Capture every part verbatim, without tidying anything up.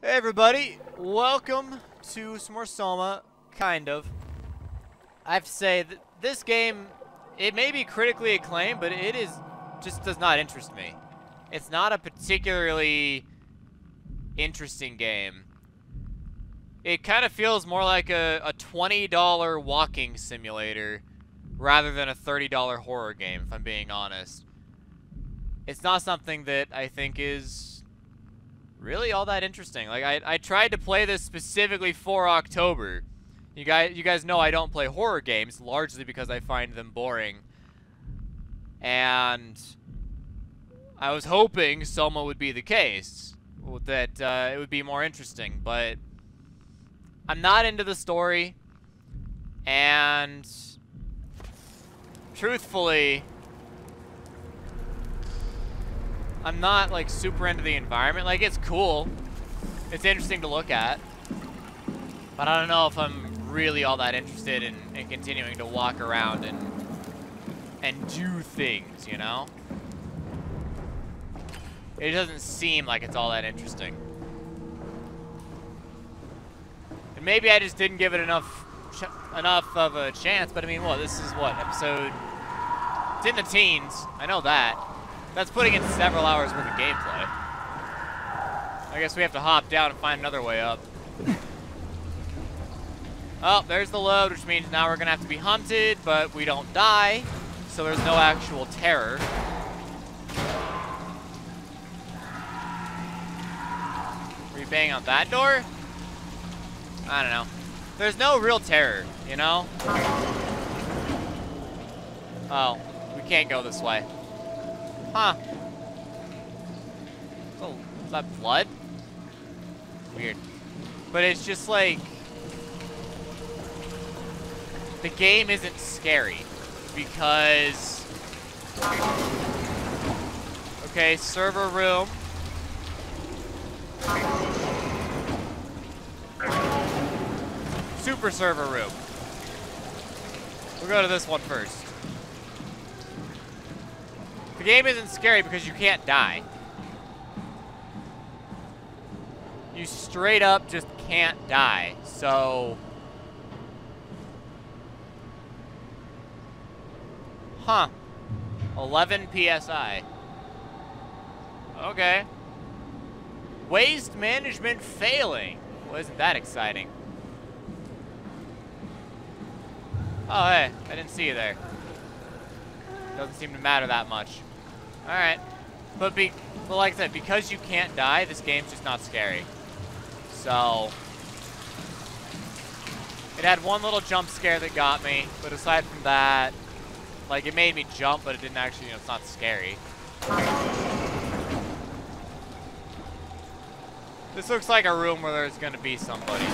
Hey everybody, welcome to some more Soma, kind of. I have to say, that this game, it may be critically acclaimed, but it is just does not interest me. It's not a particularly interesting game. It kind of feels more like a, a twenty dollar walking simulator rather than a thirty dollar horror game, if I'm being honest. It's not something that I think is really all that interesting. Like I, I tried to play this specifically for October. You guys you guys know I don't play horror games largely because I find them boring. And I was hoping Soma would be the case, that uh, it would be more interesting, but I'm not into the story, and truthfully I'm not, like, super into the environment. Like, it's cool. It's interesting to look at. But I don't know if I'm really all that interested in, in continuing to walk around and and do things, you know? It doesn't seem like it's all that interesting. And maybe I just didn't give it enough enough of a chance, but I mean, well, this is what, episode... It's in the teens. I know that. That's putting in several hours worth of gameplay. I guess we have to hop down and find another way up. Oh, there's the load, which means now we're gonna have to be hunted, but we don't die, so there's no actual terror. Were you banging on that door? I don't know. There's no real terror, you know? Oh, we can't go this way. Huh. Oh, is that blood? Weird. But it's just like... the game isn't scary. Because... okay, server room. Super server room. We'll go to this one first. The game isn't scary because you can't die. You straight up just can't die. So... huh. eleven P S I. Okay. Waste management failing. Well, isn't that exciting? Oh, hey. I didn't see you there. Doesn't seem to matter that much. Alright, but be but like I said, because you can't die, this game's just not scary. So, it had one little jump scare that got me, but aside from that, like it made me jump, but it didn't actually, you know, it's not scary. This looks like a room where there's gonna be somebody.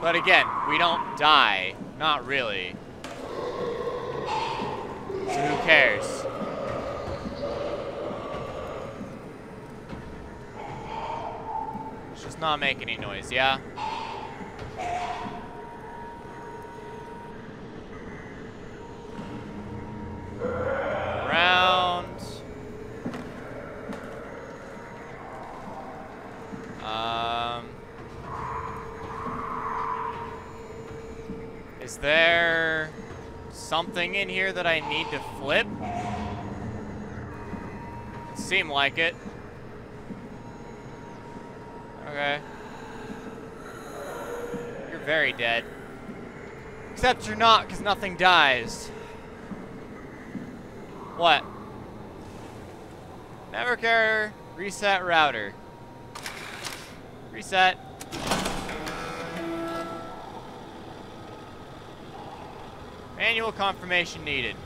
But again, we don't die. Not really. So who cares? Let's just not make any noise, yeah? Around. Um... Is there something in here that I need to flip? It seemed like it. Okay. You're very dead. Except you're not, because nothing dies. What? Network error. Reset router. Reset. Manual confirmation needed.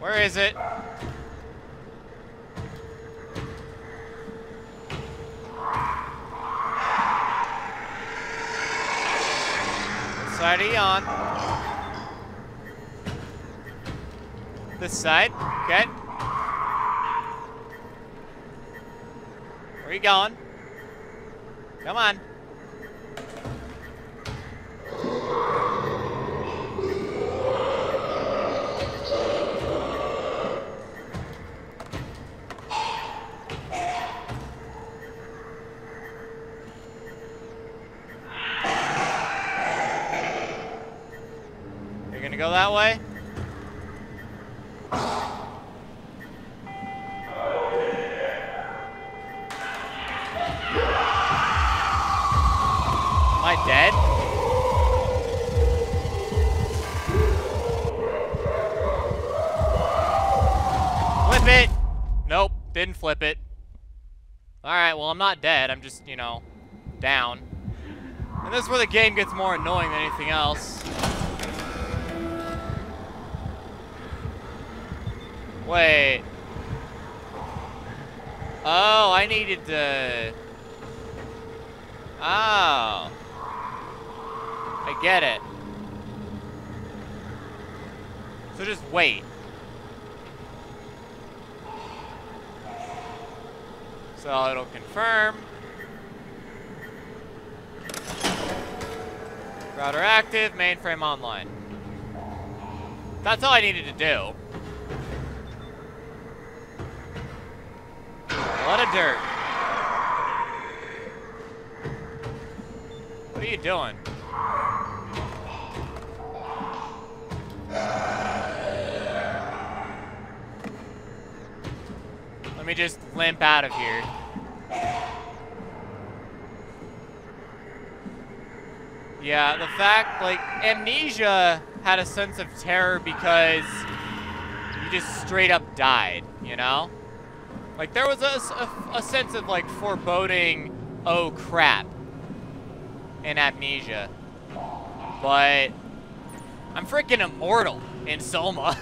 Where is it? This side are you on? This side, okay. Where are you going? Come on. go that way? Am I dead? Flip it! Nope, didn't flip it. Alright, well I'm not dead, I'm just, you know, down. And this is where the game gets more annoying than anything else. Wait. Oh, I needed to... Oh. I get it. So just wait. So it'll confirm. Router active, mainframe online. That's all I needed to do. A lot of dirt. What are you doing? Let me just limp out of here. Yeah, the fact, like, Amnesia had a sense of terror because you just straight up died, you know? Like, there was a, a, a sense of, like, foreboding, oh crap, in Amnesia. But I'm freaking immortal in Soma.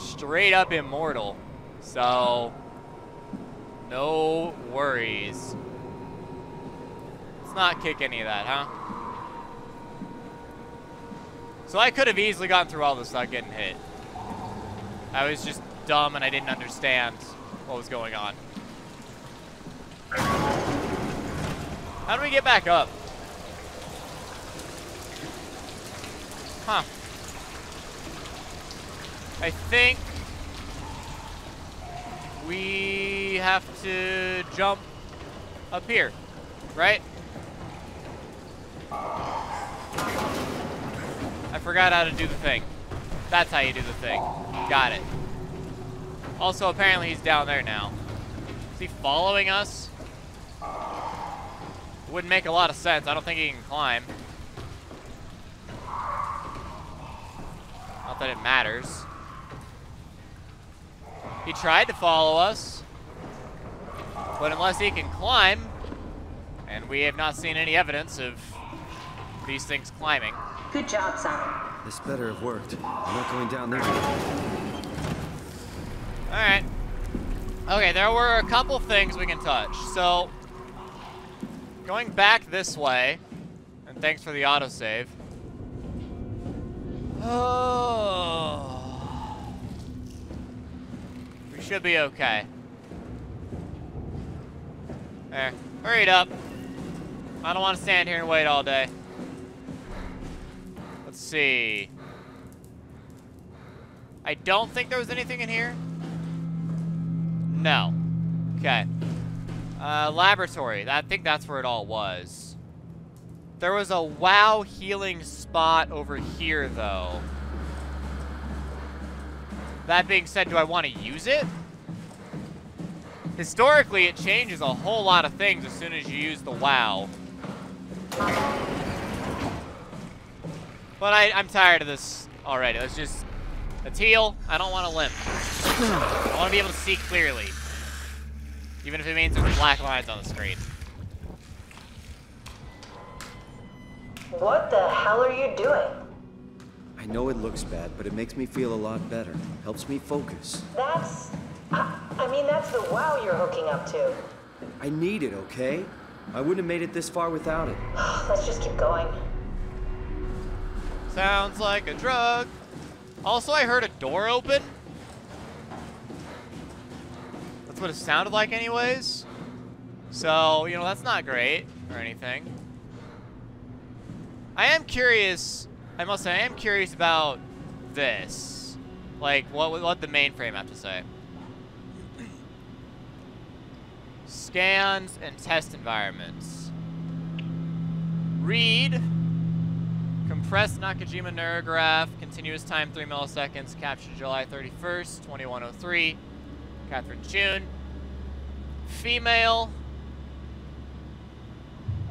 Straight up immortal. So, no worries. Let's not kick any of that, huh? So I could have easily gotten through all this without getting hit. I was just dumb and I didn't understand what was going on. How do we get back up? Huh. I think we have to jump up here, right? I forgot how to do the thing. That's how you do the thing. Got it. Also, apparently he's down there now. Is he following us? Wouldn't make a lot of sense. I don't think he can climb. Not that it matters. He tried to follow us. But unless he can climb, and we have not seen any evidence of these things climbing. Good job, Sarang. This better have worked. I'm not going down there. Alright. Okay, there were a couple things we can touch. So, going back this way, and thanks for the autosave. Oh. We should be okay. There. Hurry it up. I don't want to stand here and wait all day. Let's see. I don't think there was anything in here. No. Okay. Uh, laboratory. I think that's where it all was. There was a WoW healing spot over here, though. That being said, do I want to use it? Historically, it changes a whole lot of things as soon as you use the WoW. But I, I'm tired of this already. Let's just... Let's heal. I don't want to limp. I want to be able to see clearly. Even if it means there's black lines on the screen. What the hell are you doing? I know it looks bad, but it makes me feel a lot better. Helps me focus. That's... I, I mean, that's the WoW you're hooking up to. I need it, okay? I wouldn't have made it this far without it. Let's just keep going. Sounds like a drug. Also, I heard a door open. That's what it sounded like anyways. So, you know, that's not great or anything. I am curious, I must say, I am curious about this. Like, what what the mainframe have to say. Scans and test environments. Read. Compressed Nakajima neurograph, continuous time three milliseconds, captured July thirty-first, twenty-one oh three. Catherine Chun, female,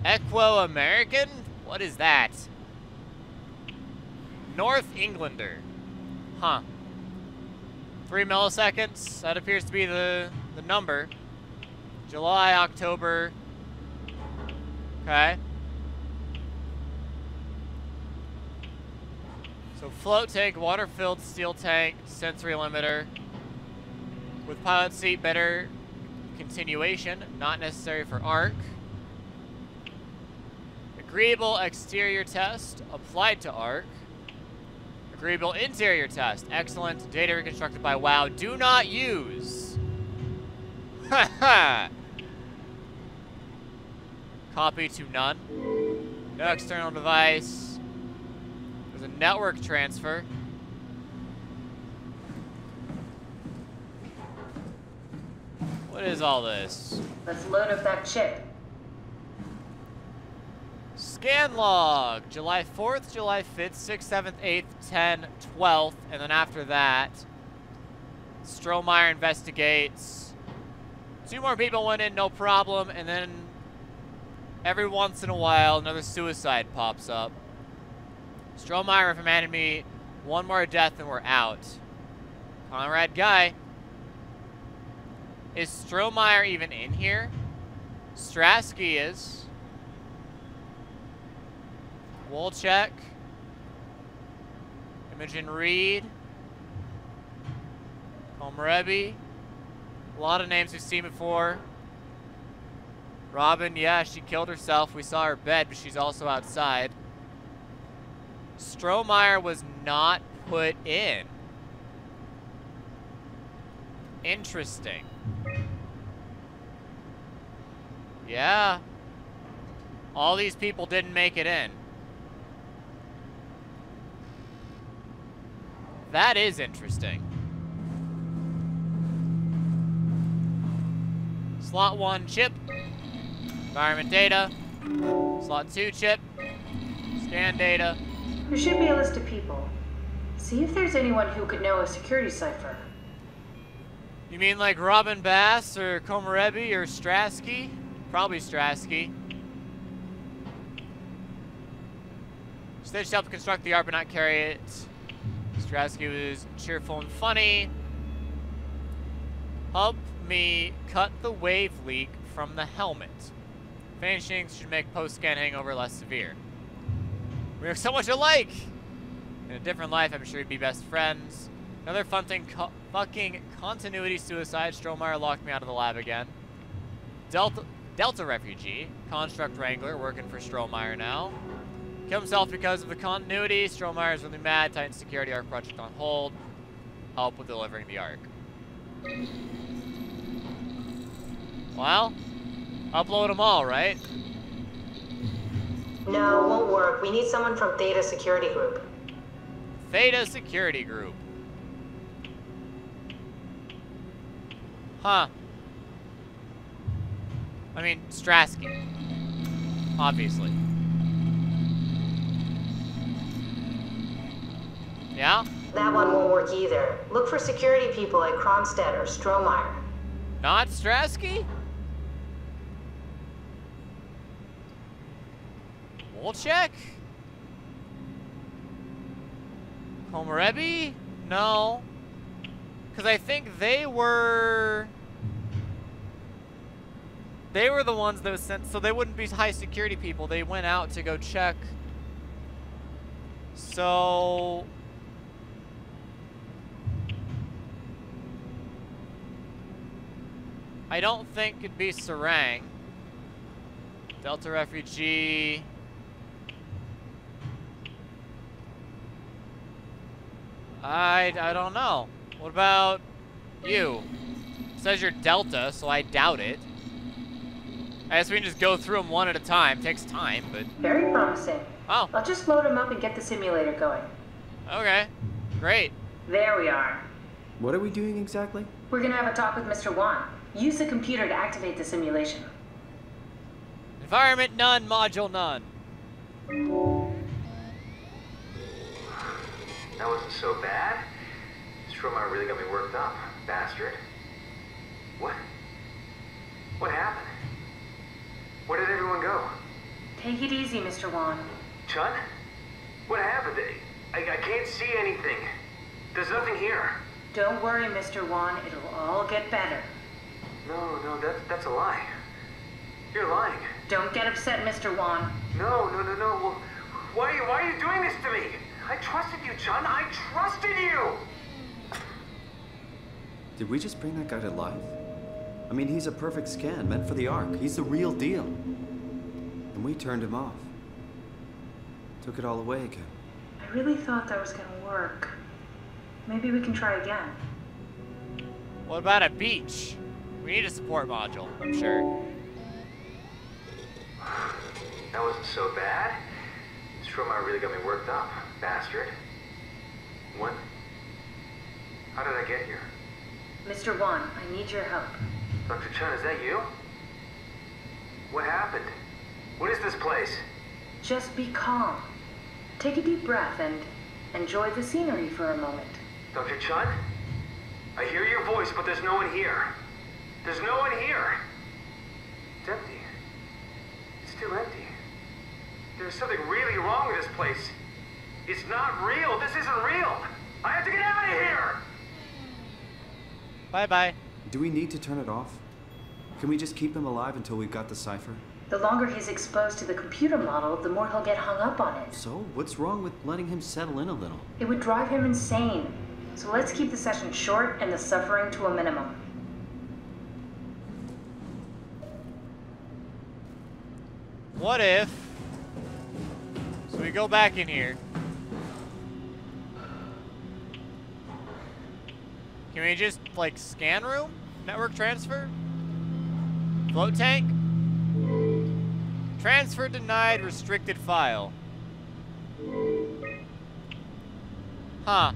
Equo American? What is that? North Englander, huh? Three milliseconds. That appears to be the the number. July, October. Okay. So float tank, water-filled steel tank, sensory limiter. With pilot seat, better continuation, not necessary for arc. Agreeable exterior test, applied to arc. Agreeable interior test, excellent. Data reconstructed by WoW. Do not use. Ha ha. Copy to none. No external device. A network transfer. What is all this? Let's load up that chip. Scan log, July fourth, July fifth, sixth, seventh, eighth, tenth, twelfth, and then after that, Strohmeyer investigates. Two more people went in, no problem, and then every once in a while, another suicide pops up. Strohmeyer remanded me one more death and we're out. Conrad Guy. Is Strohmeyer even in here? Strasky is. Wolchek. Imogen Reed. Komarebi. A lot of names we've seen before. Robin, yeah, she killed herself. We saw her bed, but she's also outside. Strohmeyer was not put in. Interesting. Yeah. All these people didn't make it in. That is interesting. Slot one chip. Environment data. Slot two chip. Scan data. There should be a list of people. See if there's anyone who could know a security cipher. You mean like Robin Bass or Komarebi or Strasky? Probably Strasky. Stitch helped construct the ARP but not carry it. Strasky was cheerful and funny. Help me cut the wave leak from the helmet. Vanishing should make post-scan hangover less severe. We are so much alike! In a different life, I'm sure we'd be best friends. Another fun thing, co fucking continuity suicide. Strohmeyer locked me out of the lab again. Delta, Delta refugee, construct wrangler, working for Strohmeyer now. Killed himself because of the continuity. Strohmeyer is really mad. Titan security arc project on hold. Help with delivering the arc. Well, upload them all, right? No, it won't work. We need someone from Theta Security Group. Theta Security Group. Huh. I mean, Strasky. Obviously. Yeah? That one won't work either. Look for security people at Kronstadt or Strohmeyer. Not Strasky? We'll check. Komarebi? No. Because I think they were... They were the ones that was sent... So they wouldn't be high security people. They went out to go check. So... I don't think it'd be Sarang. Delta refugee... I, I don't know. What about you? It says you're Delta, so I doubt it. I guess we can just go through them one at a time. It takes time, but... Very promising. Oh. I'll just load them up and get the simulator going. Okay. Great. There we are. What are we doing exactly? We're going to have a talk with Mister Wang. Use the computer to activate the simulation. Environment none, module none. That wasn't so bad. Strohmeyer really got me worked up, bastard. What? What happened? Where did everyone go? Take it easy, Mister Wong. Chun? What happened? I, I can't see anything. There's nothing here. Don't worry, Mister Wong. It'll all get better. No, no, that, that's a lie. You're lying. Don't get upset, Mister Wong. No, no, no, no. Well, why are you, why are you doing this to me? I trusted you, Chun. I trusted you! Did we just bring that guy to life? I mean, he's a perfect scan, meant for the Ark. He's the real deal. And we turned him off. Took it all away again. I really thought that was gonna work. Maybe we can try again. What about a beach? We need a support module, I'm sure. That wasn't so bad. Strohmeyer really got me worked up, bastard. What? How did I get here? Mister Wong, I need your help. Doctor Chun, is that you? What happened? What is this place? Just be calm. Take a deep breath and enjoy the scenery for a moment. Doctor Chun? I hear your voice, but there's no one here. There's no one here. It's empty. It's still empty. There's something really wrong with this place. It's not real. This isn't real. I have to get out of here. Bye-bye. Do we need to turn it off? Can we just keep him alive until we've got the cipher? The longer he's exposed to the computer model, the more he'll get hung up on it. So, what's wrong with letting him settle in a little? It would drive him insane. So let's keep the session short and the suffering to a minimum. What if... So we go back in here. Can we just, like, scan room? Network transfer? Float tank? Transfer denied, restricted file. Huh.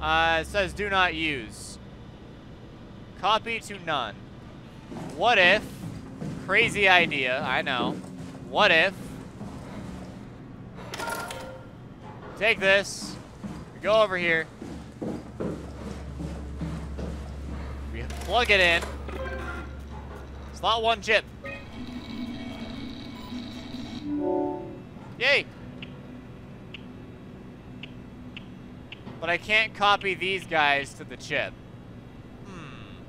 Uh, it says do not use. Copy to none. What if, crazy idea, I know. What if, take this, we go over here, we plug it in. Slot one chip. Yay! But I can't copy these guys to the chip. Hmm.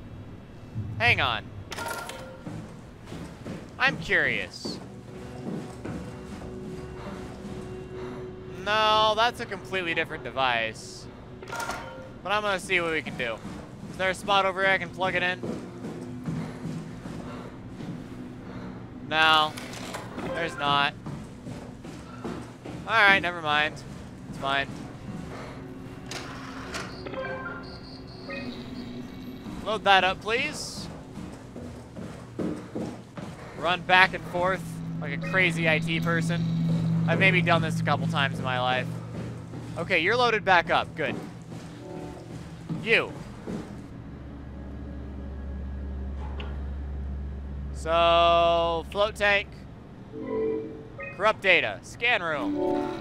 Hang on. I'm curious. No, that's a completely different device. But I'm gonna see what we can do. Is there a spot over here I can plug it in? No, there's not. Alright, never mind. It's fine. Load that up, please. Run back and forth like a crazy I T person. I've maybe done this a couple times in my life. Okay, you're loaded back up. Good. You. So, float tank, corrupt data, scan room,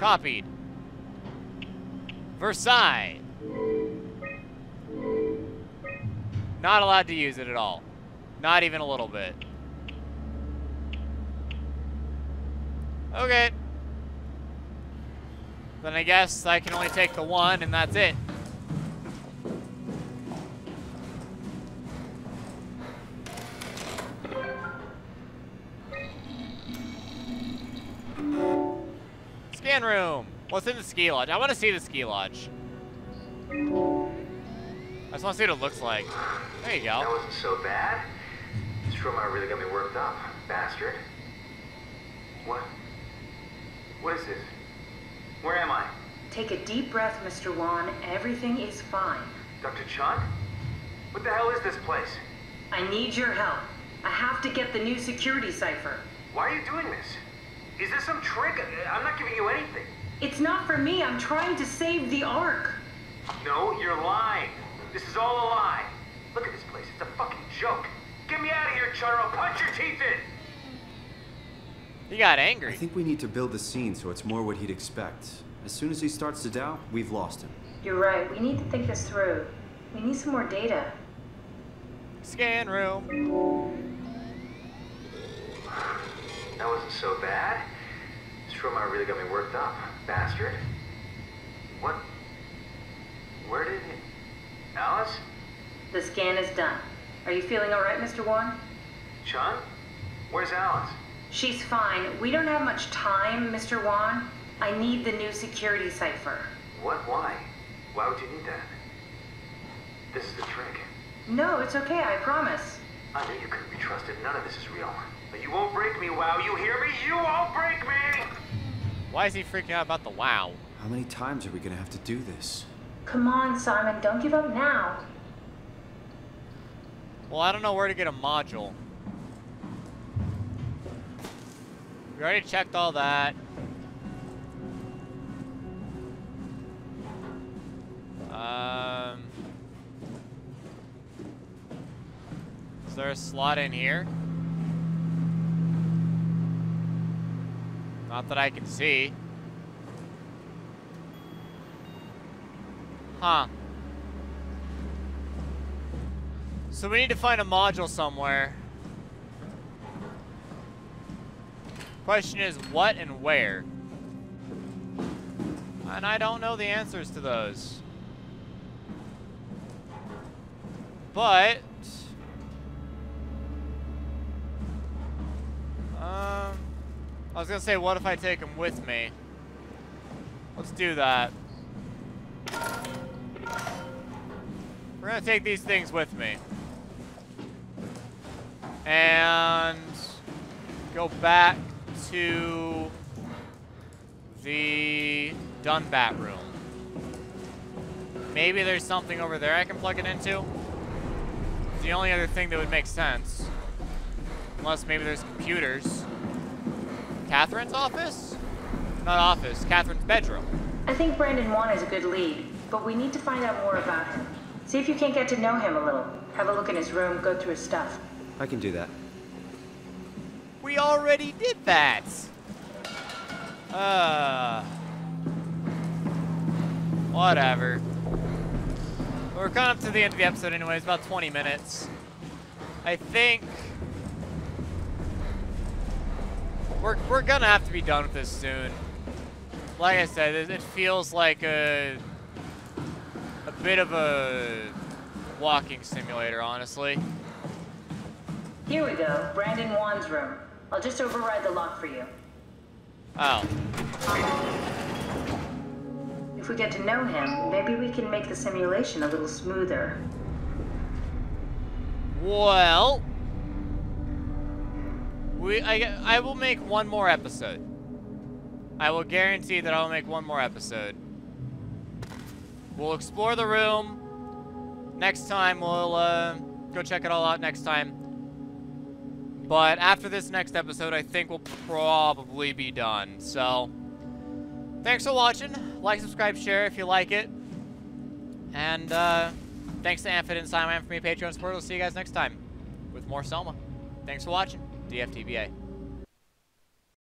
copied, Versailles, not allowed to use it at all, not even a little bit. Okay, then I guess I can only take the one and that's it. Scan room. What's in the ski lodge? I want to see the ski lodge. I just want to see what it looks like. There you go. That wasn't so bad. Strohmeyer really got me worked up, bastard. What? What is this? Where am I? Take a deep breath, Mister Wong. Everything is fine. Doctor Chun? What the hell is this place? I need your help. I have to get the new security cipher. Why are you doing this? Is this some trick? I'm not giving you anything. It's not for me. I'm trying to save the Ark. No, you're lying. This is all a lie. Look at this place. It's a fucking joke. Get me out of here, Chun. I'll punch your teeth in. He got angry. I think we need to build the scene so it's more what he'd expect. As soon as he starts to doubt, we've lost him. You're right. We need to think this through. We need some more data. Scan room. That wasn't so bad. Strohmeyer really got me worked up. Bastard. What? Where did it... Alice? The scan is done. Are you feeling all right, Mister Wong? Chun? Where's Alice? She's fine. We don't have much time, Mister Wong. I need the new security cipher. What? Why? Why would you need that? This is the trick. No, it's okay. I promise. I knew you couldn't be trusted. None of this is real. But you won't break me, Wow. You hear me? You won't break me! Why is he freaking out about the Wow? How many times are we going to have to do this? Come on, Simon. Don't give up now. Well, I don't know where to get a module. We already checked all that. Um, is there a slot in here? Not that I can see. Huh. So we need to find a module somewhere. Question is what and where? And I don't know the answers to those. But um, I was gonna say, what if I take them with me? Let's do that. We're gonna take these things with me and go back to the Dunbar room. Maybe there's something over there I can plug it into. The only other thing that would make sense. Unless maybe there's computers. Catherine's office? Not office, Catherine's bedroom. I think Brandon Wong is a good lead, but we need to find out more about him. See if you can't get to know him a little. Have a look in his room, go through his stuff. I can do that. We already did that! Uh, whatever. We're coming up to the end of the episode anyways, about twenty minutes. I think we're, we're gonna have to be done with this soon. Like I said, it, it feels like a, a bit of a walking simulator, honestly. Here we go, Brandon Wong's room. I'll just override the lock for you. Oh. If we get to know him, maybe we can make the simulation a little smoother. Well, we I, I will make one more episode. I will guarantee that I will make one more episode. We'll explore the room. Next time, we'll uh, go check it all out next time. But after this next episode, I think we'll probably be done. So... thanks for watching. Like, subscribe, share if you like it. And uh, thanks to Amphit and Simon for me, Patreon support. We'll see you guys next time with more Soma. Thanks for watching. D F T B A.